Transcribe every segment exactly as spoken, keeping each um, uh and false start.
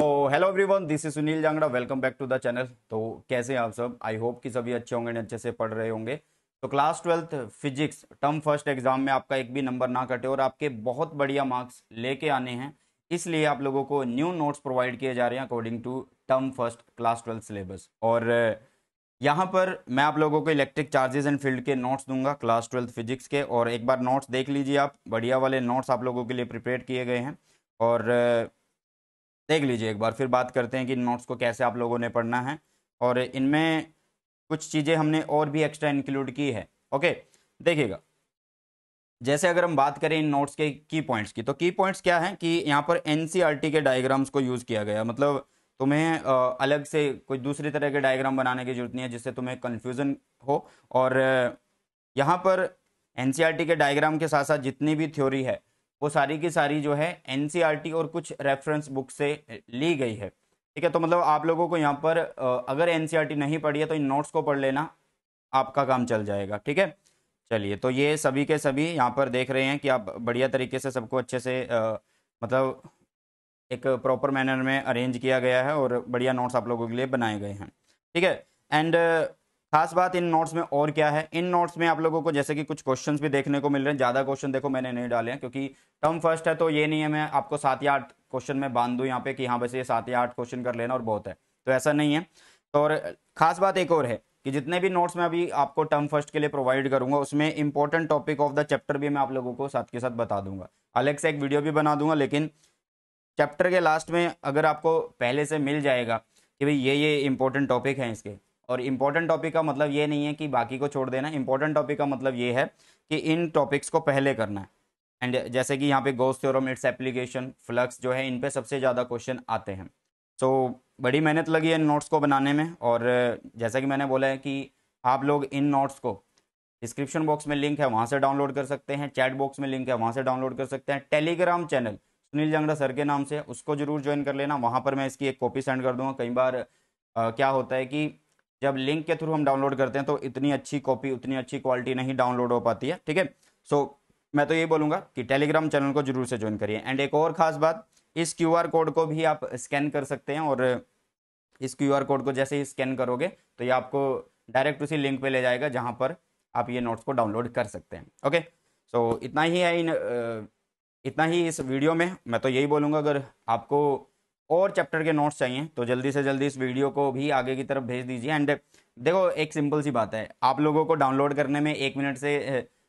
Hello everyone, this is Sunil Jangra, welcome back to the channel. तो कैसे हैं आप सब? आई होप कि सभी अच्छे होंगे, अच्छे से पढ़ रहे होंगे। तो class twelfth physics term first exam में आपका एक भी नंबर ना कटे और आपके बहुत बढ़िया मार्क्स लेके आने हैं, इसलिए आप लोगों को न्यू नोट्स प्रोवाइड किए जा रहे हैं according to term first class twelfth syllabus. और यहाँ पर मैं आप लोगों को इलेक्ट्रिक चार्जेस एंड फील्ड के नोट्स दूंगा क्लास ट्वेल्थ फिजिक्स के, और एक बार नोट्स देख लीजिए आप। बढ़िया वाले नोट्स आप लोगों के लिए प्रिपेयर किए गए हैं और देख लीजिए एक बार। फिर बात करते हैं कि इन नोट्स को कैसे आप लोगों ने पढ़ना है, और इनमें कुछ चीज़ें हमने और भी एक्स्ट्रा इंक्लूड की है। ओके, देखिएगा। जैसे अगर हम बात करें इन नोट्स के की पॉइंट्स की, तो की पॉइंट्स क्या हैं कि यहाँ पर एनसीईआरटी के डायग्राम्स को यूज़ किया गया। मतलब तुम्हें अलग से कोई दूसरी तरह के डायग्राम बनाने की जरूरत नहीं है जिससे तुम्हें कन्फ्यूज़न हो। और यहाँ पर एनसीईआरटी के डायग्राम के साथ साथ जितनी भी थ्योरी है वो सारी की सारी जो है एनसीईआरटी और कुछ रेफरेंस बुक से ली गई है। ठीक है, तो मतलब आप लोगों को यहाँ पर अगर एनसीईआरटी नहीं पढ़ी है तो इन नोट्स को पढ़ लेना, आपका काम चल जाएगा। ठीक है, चलिए। तो ये सभी के सभी यहाँ पर देख रहे हैं कि आप बढ़िया तरीके से सबको अच्छे से आ, मतलब एक प्रॉपर मैनर में अरेंज किया गया है और बढ़िया नोट्स आप लोगों के लिए बनाए गए हैं। ठीक है, एंड खास बात इन नोट्स में और क्या है, इन नोट्स में आप लोगों को जैसे कि कुछ क्वेश्चंस भी देखने को मिल रहे हैं। ज़्यादा क्वेश्चन देखो मैंने नहीं डाले हैं क्योंकि टर्म फर्स्ट है, तो ये नहीं है मैं आपको सात या आठ क्वेश्चन में बांध दूँ यहाँ पे कि हाँ बस ये सात या आठ क्वेश्चन कर लेना और बहुत है, तो ऐसा नहीं है। तो और खास बात एक और है कि जितने भी नोट्स में अभी आपको टर्म फर्स्ट के लिए प्रोवाइड करूँगा उसमें important topic of the chapter भी मैं आप लोगों को साथ के साथ बता दूंगा, अलग से एक वीडियो भी बना दूंगा। लेकिन चैप्टर के लास्ट में अगर आपको पहले से मिल जाएगा कि भाई ये ये इंपॉर्टेंट टॉपिक हैं इसके, और इम्पॉर्टेंट टॉपिक का मतलब ये नहीं है कि बाकी को छोड़ देना, इम्पॉर्टेंट टॉपिक का मतलब ये है कि इन टॉपिक्स को पहले करना है। एंड जैसे कि यहाँ पे Gauss theorem, its application, flux जो है, इन पे सबसे ज़्यादा क्वेश्चन आते हैं। सो so, बड़ी मेहनत लगी है इन नोट्स को बनाने में, और जैसा कि मैंने बोला है कि आप लोग इन नोट्स को डिस्क्रिप्शन बॉक्स में लिंक है वहाँ से डाउनलोड कर सकते हैं, चैट बॉक्स में लिंक है वहाँ से डाउनलोड कर सकते हैं, Telegram channel Sunil Jangra sir के नाम से उसको जरूर ज्वाइन कर लेना। वहाँ पर मैं इसकी एक कॉपी सेंड कर दूँगा। कई बार आ, क्या होता है कि जब लिंक के थ्रू हम डाउनलोड करते हैं तो इतनी अच्छी कॉपी, उतनी अच्छी क्वालिटी नहीं डाउनलोड हो पाती है। ठीक है, सो मैं तो यही बोलूँगा कि टेलीग्राम चैनल को जरूर से ज्वाइन करिए। एंड एक और ख़ास बात, इस क्यू आर कोड को भी आप स्कैन कर सकते हैं, और इस क्यू आर कोड को जैसे ही स्कैन करोगे तो ये आपको डायरेक्ट उसी लिंक पे ले जाएगा जहाँ पर आप ये नोट्स को डाउनलोड कर सकते हैं। ओके, सो इतना ही है इन इतना ही इस वीडियो में। मैं तो यही बोलूँगा, अगर आपको और चैप्टर के नोट्स चाहिए तो जल्दी से जल्दी इस वीडियो को भी आगे की तरफ भेज दीजिए। एंड देखो, एक सिंपल सी बात है, आप लोगों को डाउनलोड करने में एक मिनट से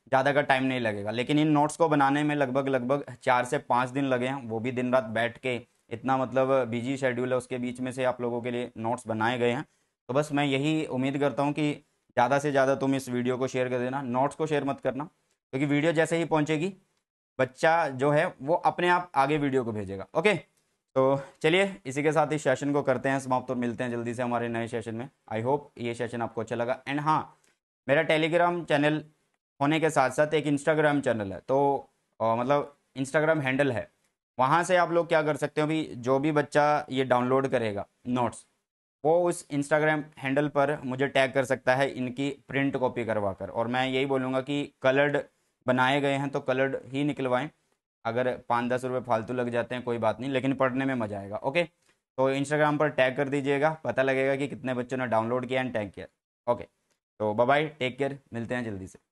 ज़्यादा का टाइम नहीं लगेगा, लेकिन इन नोट्स को बनाने में लगभग लगभग चार से पाँच दिन लगे हैं, वो भी दिन रात बैठ के। इतना मतलब बिजी शेड्यूल है, उसके बीच में से आप लोगों के लिए नोट्स बनाए गए हैं। तो बस मैं यही उम्मीद करता हूँ कि ज़्यादा से ज़्यादा तुम इस वीडियो को शेयर कर देना, नोट्स को शेयर मत करना, क्योंकि वीडियो जैसे ही पहुँचेगी बच्चा जो है वो अपने आप आगे वीडियो को भेजेगा। ओके, तो चलिए इसी के साथ इस सेशन को करते हैं समाप्त, तो मिलते हैं जल्दी से हमारे नए सेशन में। आई होप ये सेशन आपको अच्छा लगा। एंड हाँ, मेरा टेलीग्राम चैनल होने के साथ साथ एक इंस्टाग्राम चैनल है, तो आ, मतलब इंस्टाग्राम हैंडल है, वहाँ से आप लोग क्या कर सकते हो भी, जो भी बच्चा ये डाउनलोड करेगा नोट्स वो उस इंस्टाग्राम हैंडल पर मुझे टैग कर सकता है इनकी प्रिंट कॉपी करवा कर। और मैं यही बोलूँगा कि कलर्ड बनाए गए हैं तो कलर्ड ही निकलवाएँ, अगर पाँच दस रुपये फालतू लग जाते हैं कोई बात नहीं, लेकिन पढ़ने में मजा आएगा। ओके, तो इंस्टाग्राम पर टैग कर दीजिएगा, पता लगेगा कि कितने बच्चों ने डाउनलोड किया एंड टैग किया। ओके, तो बाय बाय, टेक केयर, मिलते हैं जल्दी से।